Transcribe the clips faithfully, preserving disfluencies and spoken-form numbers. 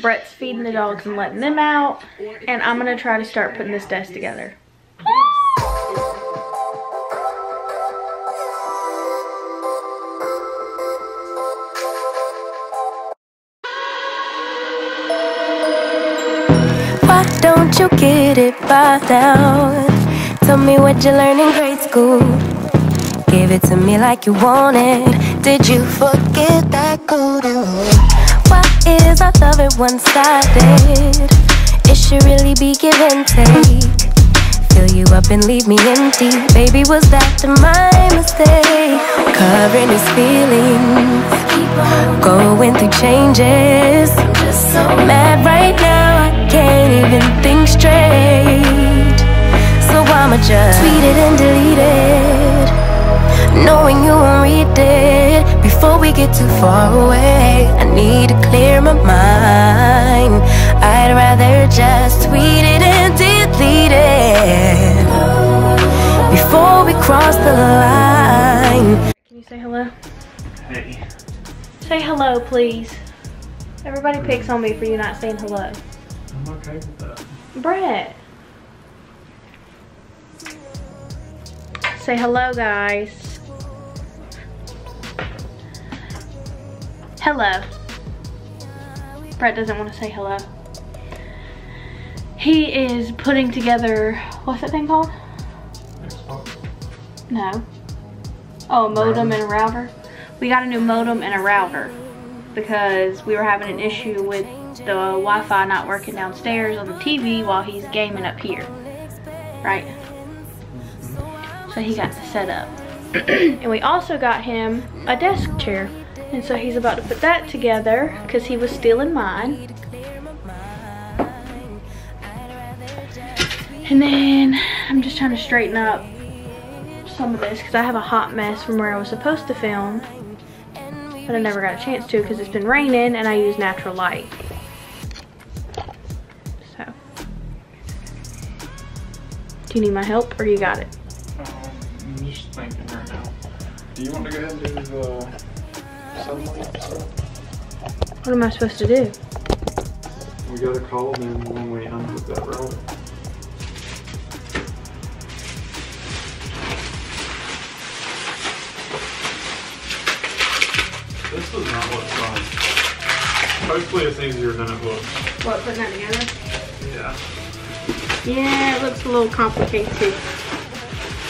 Brett's feeding the dogs and letting them out, and I'm gonna try to start putting this desk together. Why don't you get it by now? Tell me what you learned in grade school. Give it to me like you want it. Did you forget that kudu? Why is our love it one-sided? It should really be give and take. Fill you up and leave me empty. Baby, was that my mistake? Covering his feelings, going through changes. I'm just so mad right now, I can't even think straight. So I'ma just tweet it and delete it, knowing you won't read it. Before we get too far away, I need to clear my mind. I'd rather just tweet it and delete it before we cross the line. Can you say hello? Hey. Say hello, please. Everybody picks on me for you not saying hello. I'm okay with that. Brett. Say hello, guys. Hello. Brett doesn't want to say hello. He is putting together, what's that thing called? Xbox. No. Oh, a modem and a router. We got a new modem and a router because we were having an issue with the Wi-Fi not working downstairs on the T V while he's gaming up here. Right? So he got the setup. And we also got him a desk chair. And so he's about to put that together because he was stealing mine. And then I'm just trying to straighten up some of this because I have a hot mess from where I was supposed to film, but I never got a chance to because it's been raining and I use natural light. So, do you need my help or you got it? Um, I'm just thinking right now. Do you want to go ahead and do the... What am I supposed to do? We gotta call them when we unhook that router. This does not look fun. Hopefully it's easier than it looks. What, putting that together? Yeah. Yeah, it looks a little complicated.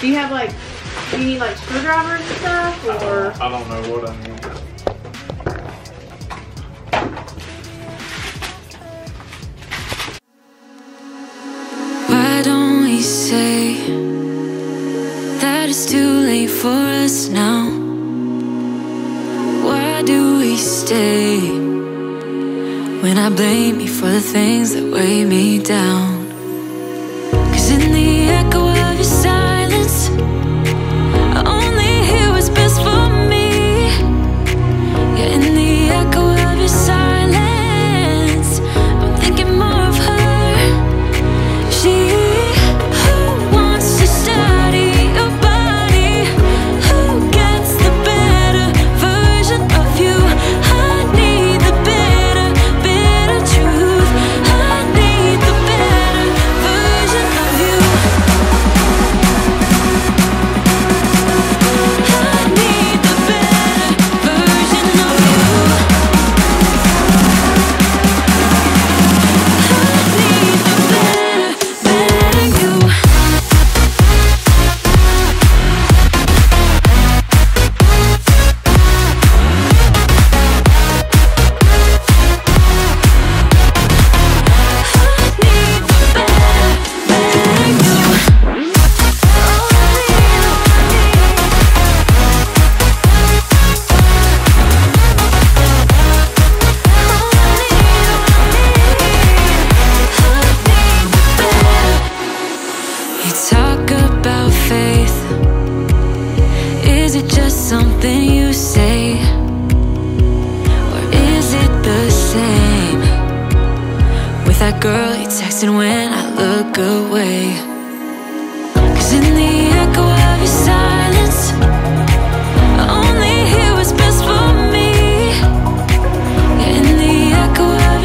Do you have like, do you need like screwdrivers and stuff? Or? I don't, I don't know what I need. Say that it's too late for us now. Why do we stay when I blame you for the things that weigh me down? Cause in the echo of your silence, I only hear what's best for me. Yeah, in the echo of your silence, I'm thinking more of her. She your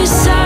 side.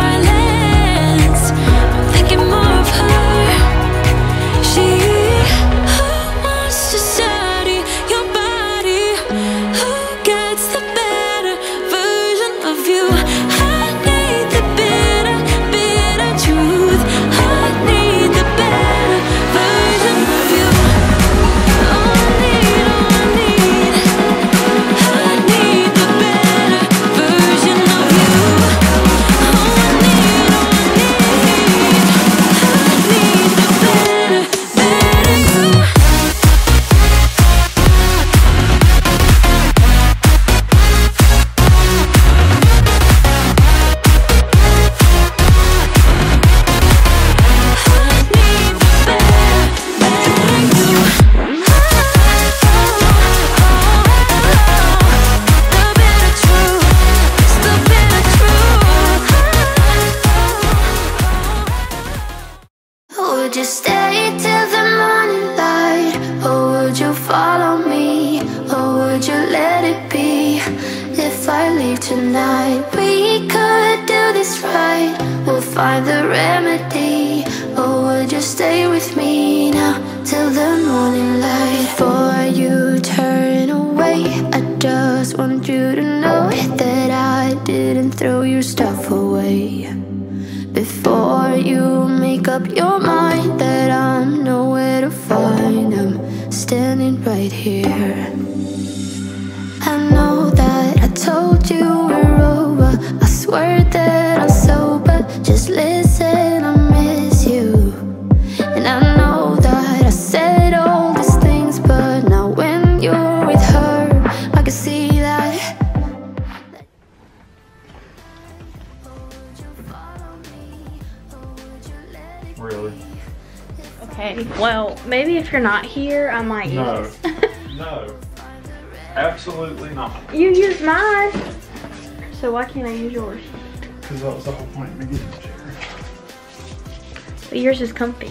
tonight. We could do this right. We'll find the remedy. Or would you stay with me now till the morning light? Before you turn away, I just want you to know that I didn't throw your stuff away. Before you make up your mind that I'm nowhere to find, I'm standing right here. I know that I told you we're over. I swear that I'm sober. Just listen, I miss you. And I know that I said all these things, but now when you're with her, I can see that. Really? Okay, well, maybe if you're not here, I might no. use it. No. Absolutely not. You used mine. So why can't I use yours? Because that was the whole point of me getting the chair. But yours is comfy.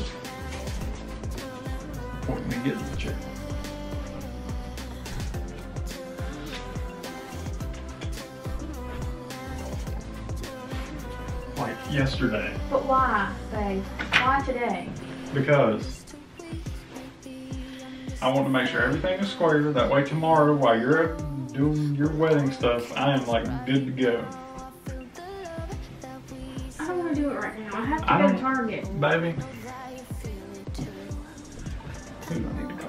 The point of me getting the chair. Like yesterday. But why, babe? Why today? Because I want to make sure everything is square, that way tomorrow while you're doing your wedding stuff, I am like good to go. I don't want to do it right now. I have to I go to Target. Baby. Dude, I need to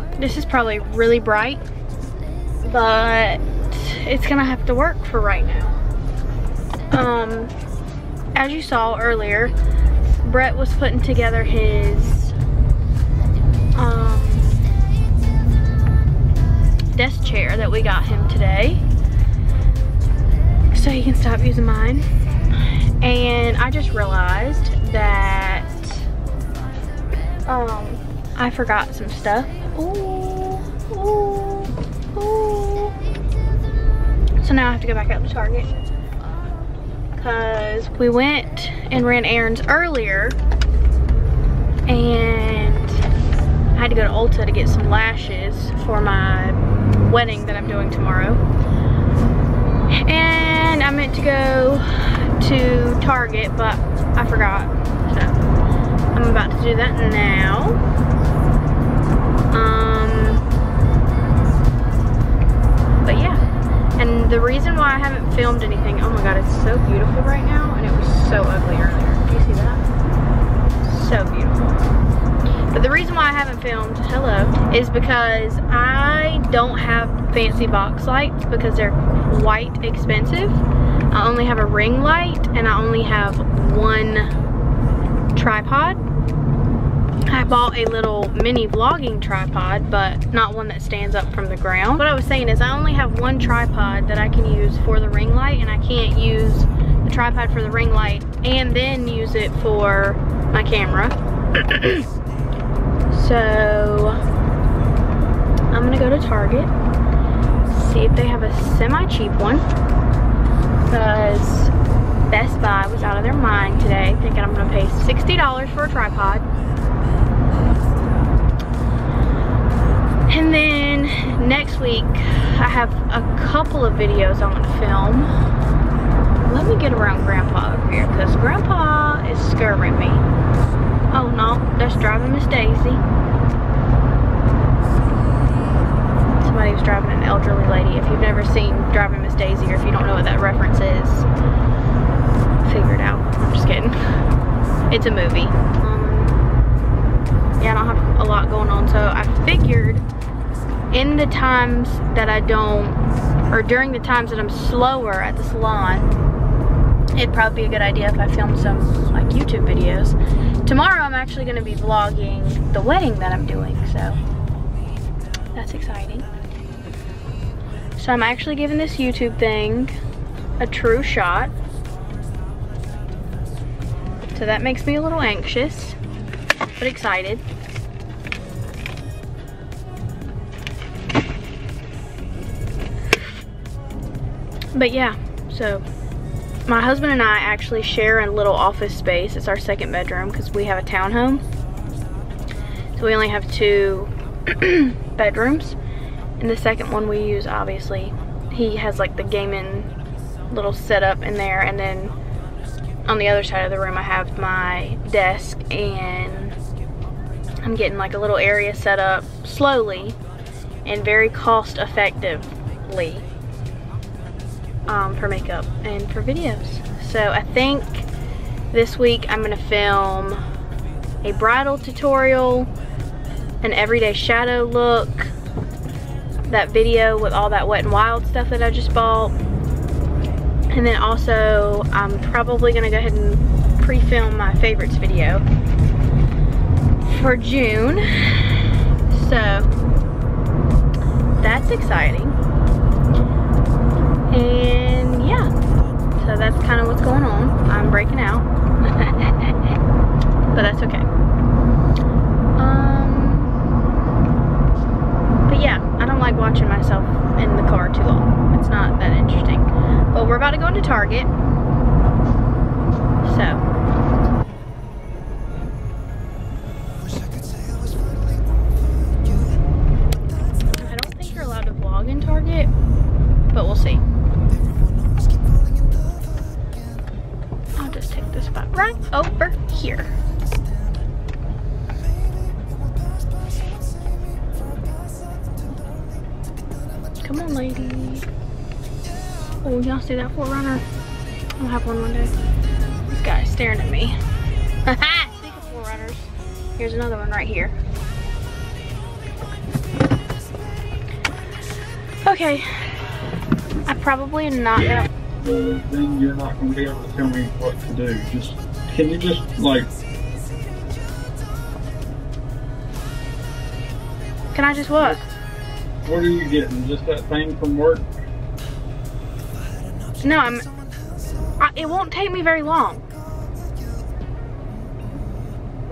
call. This is probably really bright, but it's going to have to work for right now. Um, as you saw earlier, Brett was putting together his um, desk chair that we got him today, so he can stop using mine. And I just realized that um, I forgot some stuff. Ooh, ooh, ooh. So now I have to go back out to Target. Because we went and ran errands earlier and I had to go to Ulta to get some lashes for my wedding that I'm doing tomorrow. And I meant to go to Target, but I forgot. So I'm about to do that now. Um, but yeah. And the reason why I haven't filmed anything, oh my god, it's so beautiful right now, and it was so ugly earlier. Do you see that? So beautiful. But the reason why I haven't filmed, hello, is because I don't have fancy box lights because they're quite expensive. I only have a ring light, and I only have one tripod. I bought a little mini vlogging tripod, but not one that stands up from the ground. What I was saying is I only have one tripod that I can use for the ring light, and I can't use the tripod for the ring light and then use it for my camera. So I'm gonna go to Target, see if they have a semi-cheap one, because Best Buy was out of their mind today thinking I'm gonna pay sixty dollars for a tripod. And then next week, I have a couple of videos I want to film. Let me get around Grandpa over here, because Grandpa is scaring me. Oh no, that's Driving Miss Daisy. Somebody was driving an elderly lady. If you've never seen Driving Miss Daisy, or if you don't know what that reference is, figure it out. I'm just kidding. It's a movie. Um, yeah, I don't have a lot going on, so I figured in the times that I don't, or during the times that I'm slower at the salon, it'd probably be a good idea if I filmed some like YouTube videos. Tomorrow I'm actually gonna be vlogging the wedding that I'm doing, so that's exciting. So I'm actually giving this YouTube thing a true shot. So that makes me a little anxious, but excited. But yeah, so my husband and I actually share a little office space. It's our second bedroom because we have a townhome. So we only have two bedrooms. And the second one we use, obviously, he has like the gaming little setup in there, and then on the other side of the room I have my desk, and I'm getting like a little area set up slowly and very cost effectively um, for makeup and for videos. So I think this week I'm gonna film a bridal tutorial, an everyday shadow look, that video with all that Wet 'n Wild stuff that I just bought, and then also I'm probably gonna go ahead and pre-film my favorites video for June. So that's exciting, and yeah, so that's kind of what's going on. I'm breaking out, but that's okay. Um, but yeah, I don't like watching myself in the car too long. It's not that interesting. But we're about to go into Target, so. Come on, lady. Oh, y'all see that four runner? I'll have one one day. This guy's staring at me. Haha! Speaking of four runners, here's another one right here. Okay. I probably am not yeah. gonna. Then you're not gonna be able to tell me what to do. Just can you just like? Can I just what? What are you getting? Just that thing from work? No, I'm. I, it won't take me very long.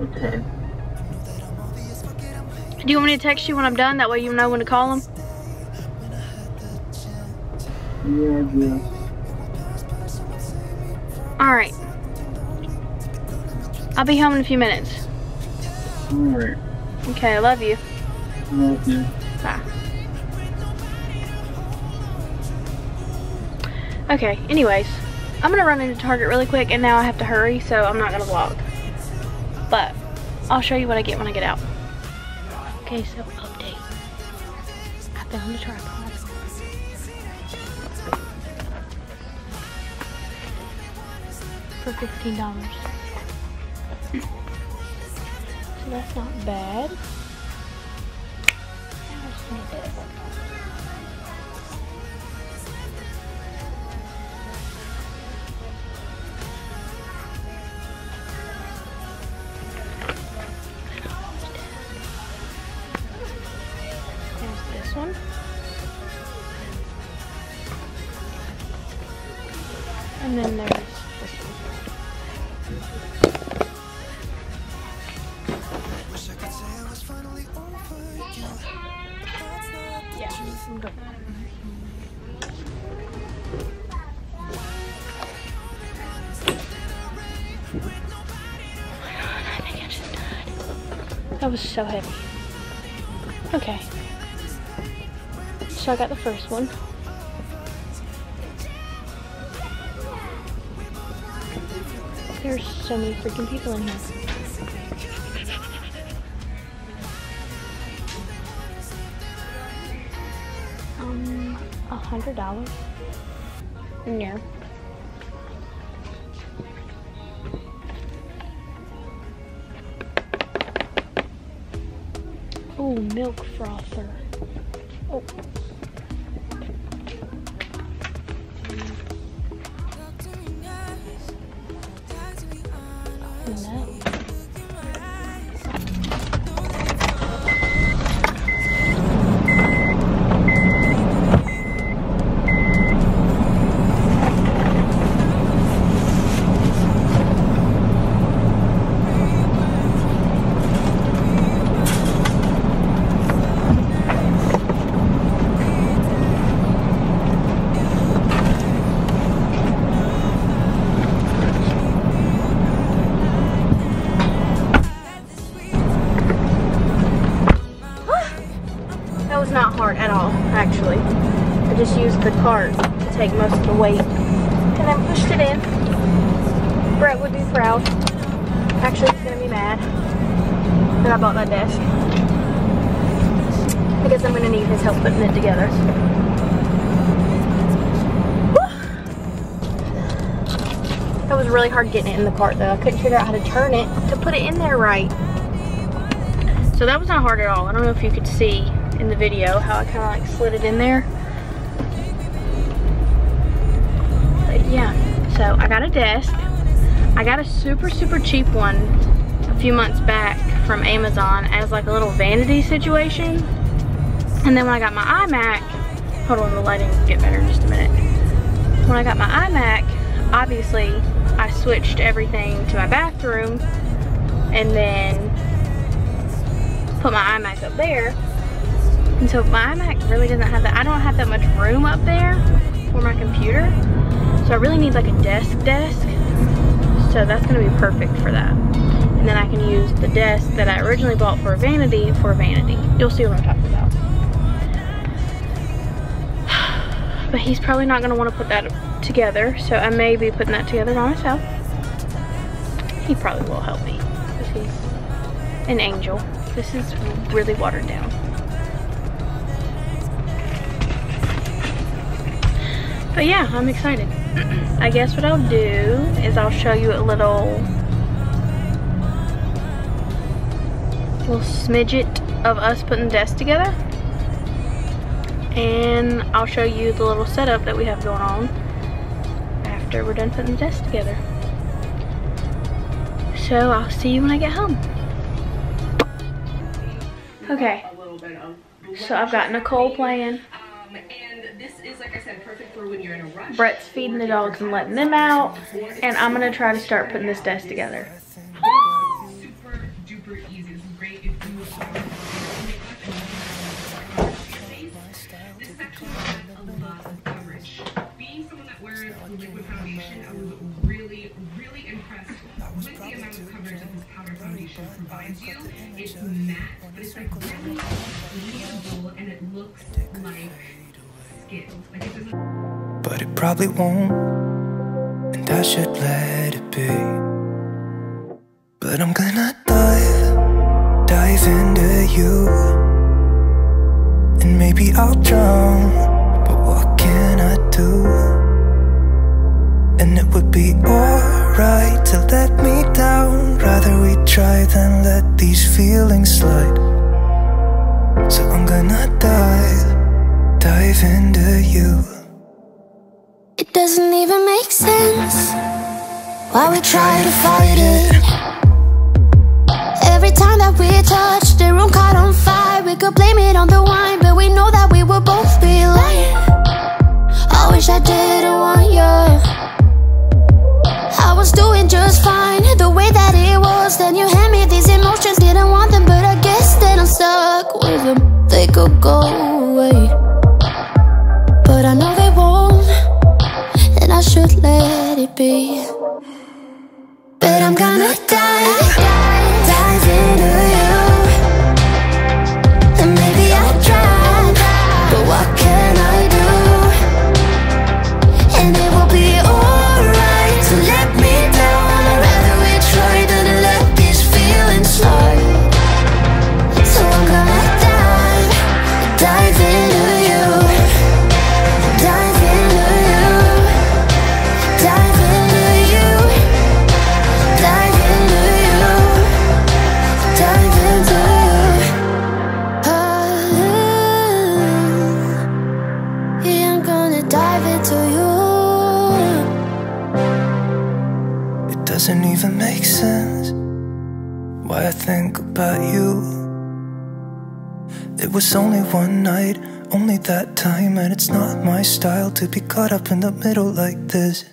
Okay. Do you want me to text you when I'm done? That way you know when to call him? Yeah, I guess. Alright. I'll be home in a few minutes. Alright. Okay, I love you. I love you. Bye. Okay, anyways, I'm gonna run into Target really quick, and now I have to hurry, so I'm not gonna vlog. But I'll show you what I get when I get out. Okay, so update. I found a tripod. For fifteen dollars. So that's not bad. I just need this. One. And then there's this one. Yeah, I'm good. Oh my god, I think I just died. That was so heavy. Okay. So I got the first one. There's so many freaking people in here. Um, a hundred dollars? No. Oh, milk frother. Oh. used the cart to take most of the weight and then pushed it in. Brett would be proud. Actually, he's gonna be mad that I bought that desk because I'm gonna need his help putting it together. Woo! That was really hard getting it in the cart though. I couldn't figure out how to turn it to put it in there right. So that was not hard at all. I don't know if you could see in the video how I kind of like slid it in there. But yeah, so I got a desk. I got a super, super cheap one a few months back from Amazon as like a little vanity situation. And then when I got my iMac, hold on, the lighting will get better in just a minute. When I got my iMac, obviously I switched everything to my bathroom and then put my iMac up there, and so my iMac really doesn't have that. I don't have that much room up there for my computer, so I really need like a desk desk, so that's going to be perfect for that. And then I can use the desk that I originally bought for a vanity for a vanity. You'll see what I'm talking about. But he's probably not going to want to put that together, so I may be putting that together by myself. He probably will help me because he's an angel. This is really watered down. But yeah, I'm excited. I guess what I'll do is I'll show you a little, little smidget of us putting the desk together. And I'll show you the little setup that we have going on after we're done putting the desk together. So I'll see you when I get home. Okay, so I've got Nicole playing. Um, and this is, like I said, perfect for when you're in a rush. Brett's feeding the dogs and letting them out, and I'm gonna try to start putting this desk together. Super duper easy. This is great if you are. This is actually a lot of coverage. Being someone that wears liquid foundation, I was really, really impressed with the amount of coverage that this powder foundation provides you. It's matte, but it's like really breathable and it looks like skin. Like it doesn't. But it probably won't, and I should let it be. But I'm gonna dive, dive into you. And maybe I'll drown, but what can I do? And it would be alright to let me down. Rather we try than let these feelings slide. So I'm gonna dive, dive into you. It doesn't even make sense why we try to fight it. Every time that we touch, the room caught on fire. We could blame it on the wine, but we know that we will both be lying. I wish I didn't want you. I was doing just fine, the way that it was. Then you hand me these emotions, didn't want them, but I guess that I'm stuck with them. They could go away, but I know they won't, and I should let it be. But I'm gonna die, dive into you. And maybe I'll try, but what can I do? And it will be alright to let me down. Rather we try than let these feelings slide. So I'm gonna dive, dive into you. Dive into you. Dive into you. Dive into you. Dive into you. Yeah, I'm gonna dive into you. Doesn't even make sense why I think about you. It was only one night, only that time, and it's not my style to be caught up in the middle like this.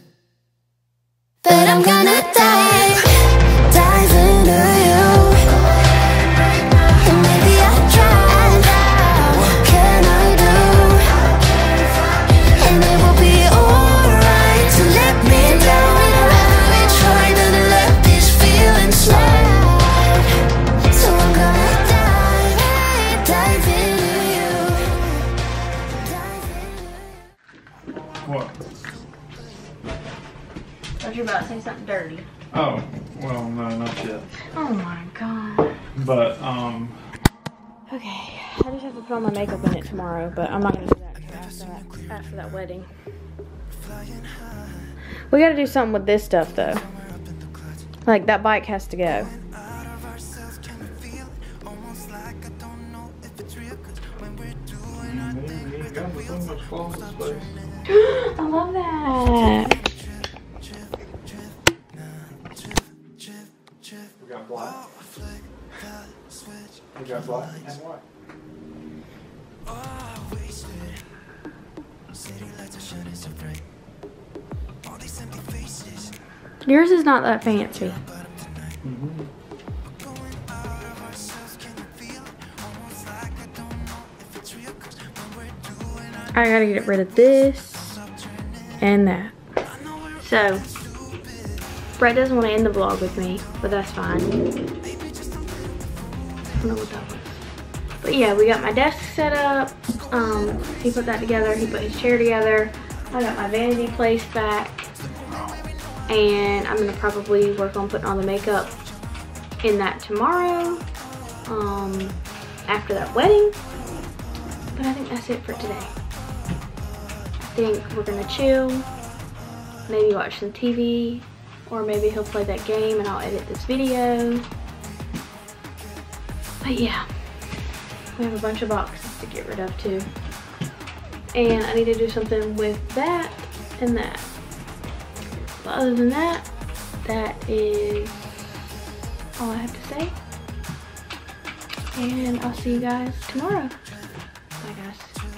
But I'm gonna dive, dive into you. And maybe I'll try, but what can I do? And it will be alright to let me down. thought you were about to say something dirty. Oh, well, no, not yet. Oh my god. But, um... okay, I just have to put on my makeup in it tomorrow, but I'm not going to do that until after that, after that wedding. We got to do something with this stuff, though. Like, that bike has to go. I love that. We got black. We got black and white. Yours is not that fancy. Mm-hmm. I gotta get rid of this and that. So, Brett doesn't want to end the vlog with me, but that's fine. I don't know what that was. But yeah, we got my desk set up. Um, he put that together. He put his chair together. I got my vanity place back. And I'm gonna probably work on putting all the makeup in that tomorrow. Um, after that wedding. But I think that's it for today. I think we're gonna chill, maybe watch some T V, or maybe he'll play that game and I'll edit this video. But yeah, we have a bunch of boxes to get rid of too. And I need to do something with that and that. But other than that, that is all I have to say. And I'll see you guys tomorrow. Bye guys.